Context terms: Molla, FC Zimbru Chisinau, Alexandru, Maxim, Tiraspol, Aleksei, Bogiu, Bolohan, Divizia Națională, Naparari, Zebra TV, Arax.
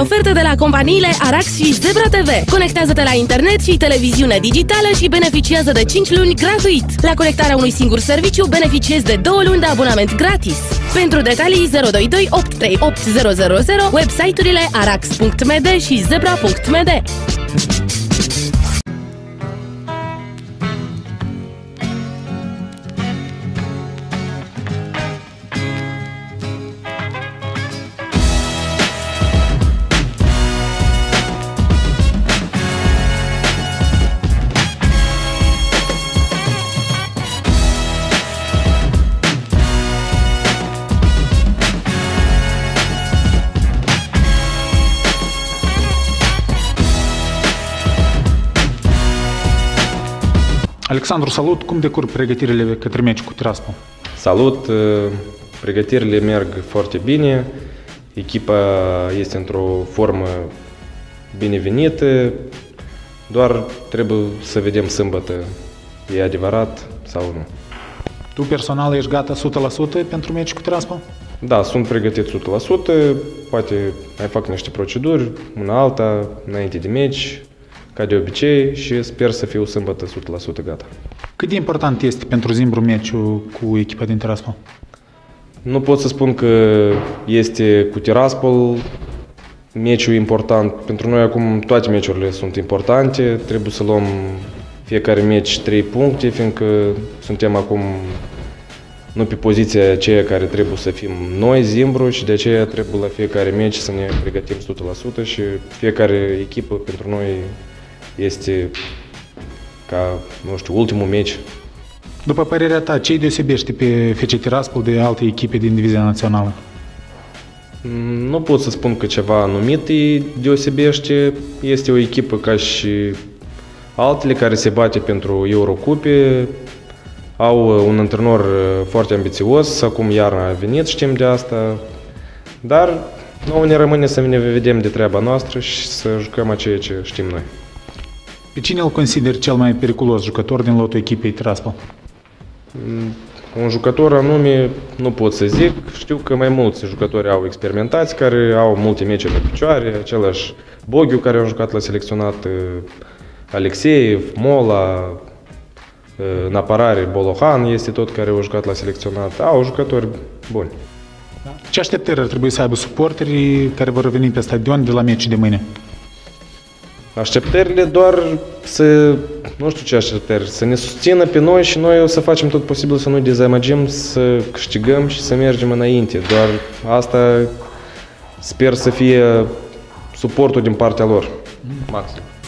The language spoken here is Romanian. oferă oferte de la companiile Arax și Zebra TV. Conectează-te la internet și televiziune digitală și beneficiază de 5 luni gratuit. La conectarea unui singur serviciu beneficiezi de 2 luni de abonament gratis. Pentru detalii 022 838 000, website-urile arax.md și zebra.md. Alexandru, salut! Cum decurg pregătirile către meci cu Tiraspol? Salut! Pregătirile merg foarte bine. Echipa este într-o formă binevenită. Doar trebuie să vedem sâmbătă. E adevărat sau nu? Tu personal ești gata 100% pentru meci cu Tiraspol? Da, sunt pregătit 100%. Poate mai fac niște proceduri, una alta, înainte de meci, ca de obicei, și sper să fiu sâmbătă 100% gata. Cât de important este pentru Zimbru meciul cu echipa din Tiraspol? Nu pot să spun că este cu Tiraspol meciul important. Pentru noi acum toate meciurile sunt importante. Trebuie să luăm fiecare meci 3 puncte, fiindcă suntem acum nu pe poziția aceea care trebuie să fim noi, Zimbru, și de aceea trebuie la fiecare meci să ne pregătim 100% și fiecare echipă pentru noi este ca, nu știu, ultimul meci. După părerea ta, ce îi deosebește pe FC Tiraspol de alte echipe din Divizia Națională? Nu pot să spun că ceva anumit îi deosebește. Este o echipă ca și altele care se bate pentru Eurocupe. Au un antrenor foarte ambițios, acum iarna a venit, știm de asta, dar nouă ne rămâne să ne vedem de treaba noastră și să jucăm a ceea ce știm noi. Pe cine îl consideri cel mai periculos jucător din lotul echipei Tiraspol? Un jucător anume nu pot să zic, știu că mai mulți jucători au experimentați, care au multe meciuri pe picioare, același Bogiu care a jucat la selecționat, Aleksei, Molla, Naparari, Bolohan este tot care au jucat la selecționat. Au jucători buni. Ce așteptări ar trebui să aibă suporterii care vor reveni pe stadion de la meci de mâine? Așteptările doar să, nu știu ce așteptări, să ne susțină pe noi și noi o să facem tot posibil să nu dezamăgim, să câștigăm și să mergem înainte. Doar asta sper să fie suportul din partea lor. Maxim.